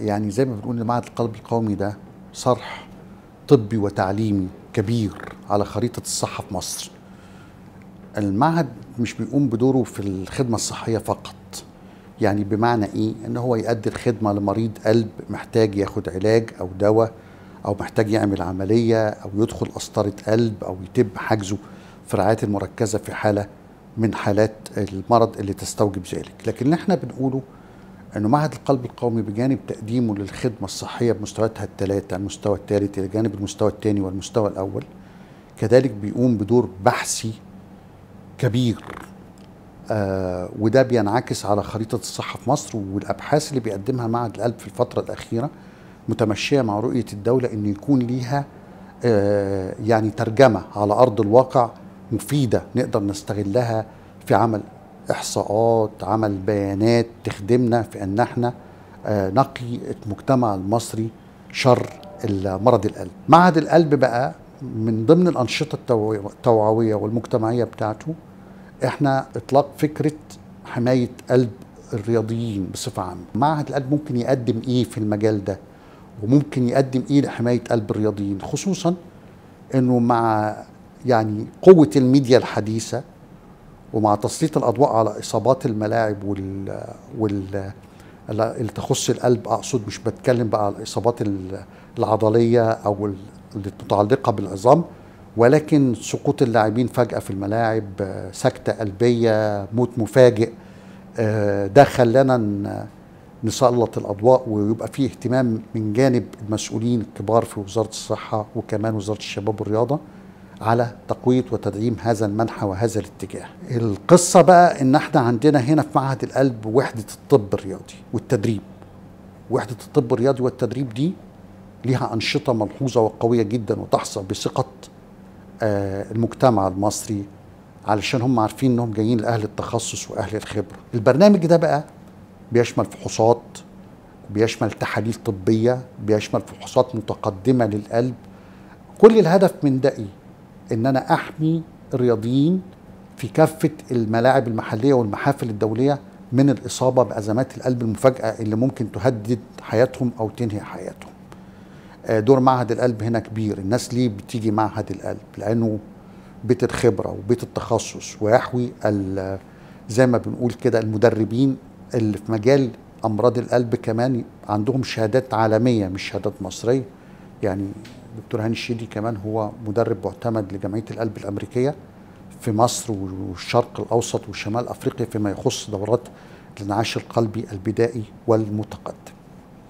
يعني زي ما بنقول معهد القلب القومي ده صرح طبي وتعليمي كبير على خريطة الصحة في مصر. المعهد مش بيقوم بدوره في الخدمة الصحية فقط، يعني بمعنى إيه؟ إن هو يقدم خدمة لمريض قلب محتاج ياخد علاج أو دواء أو محتاج يعمل عملية أو يدخل قسطرة قلب أو يتم حجزه في الرعاية المركزة في حالة من حالات المرض اللي تستوجب ذلك. لكن اللي احنا بنقوله أنه معهد القلب القومي بجانب تقديمه للخدمة الصحية بمستوياتها الثلاثة، المستوى الثالث إلى جانب المستوى الثاني والمستوى الأول، كذلك بيقوم بدور بحثي كبير، وده بينعكس على خريطة الصحة في مصر. والأبحاث اللي بيقدمها معهد القلب في الفترة الأخيرة متمشية مع رؤية الدولة أن يكون ليها يعني ترجمة على أرض الواقع مفيدة نقدر نستغلها في عمل إحصاءات، عمل بيانات تخدمنا في أن احنا نقي المجتمع المصري شر مرض القلب. معهد القلب بقى من ضمن الأنشطة التوعوية والمجتمعية بتاعته احنا إطلاق فكرة حماية قلب الرياضيين بصفة عامة. معهد القلب ممكن يقدم إيه في المجال ده، وممكن يقدم إيه لحماية قلب الرياضيين، خصوصا إنه مع يعني قوة الميديا الحديثة ومع تسليط الأضواء على إصابات الملاعب اللي تخص القلب، أقصد مش بتكلم بقى على الإصابات العضلية أو اللي متعلقة بالعظام، ولكن سقوط اللاعبين فجأة في الملاعب، سكتة قلبية، موت مفاجئ، ده خلانا نسلط الأضواء ويبقى فيه اهتمام من جانب المسؤولين الكبار في وزارة الصحة وكمان وزارة الشباب والرياضة على تقوية وتدعيم هذا المنحى وهذا الاتجاه. القصة بقى إن احنا عندنا هنا في معهد القلب وحدة الطب الرياضي والتدريب. وحدة الطب الرياضي والتدريب دي ليها أنشطة ملحوظة وقوية جدا وتحصل بثقة المجتمع المصري، علشان هم عارفين إنهم جايين لأهل التخصص وأهل الخبرة. البرنامج ده بقى بيشمل فحوصات، بيشمل تحاليل طبية، بيشمل فحوصات متقدمة للقلب. كل الهدف من ده إيه؟ إن أنا أحمي الرياضيين في كافة الملاعب المحلية والمحافل الدولية من الإصابة بأزمات القلب المفاجئة اللي ممكن تهدد حياتهم أو تنهي حياتهم. دور معهد القلب هنا كبير. الناس ليه بتيجي معهد القلب؟ لأنه بيت الخبرة وبيت التخصص، ويحوي زي ما بنقول كده المدربين اللي في مجال أمراض القلب كمان عندهم شهادات عالمية مش شهادات مصرية. يعني دكتور هاني الشيدي كمان هو مدرب معتمد لجمعية القلب الأمريكية في مصر والشرق الأوسط وشمال أفريقيا فيما يخص دورات الانعاش القلبي البدائي والمتقدم.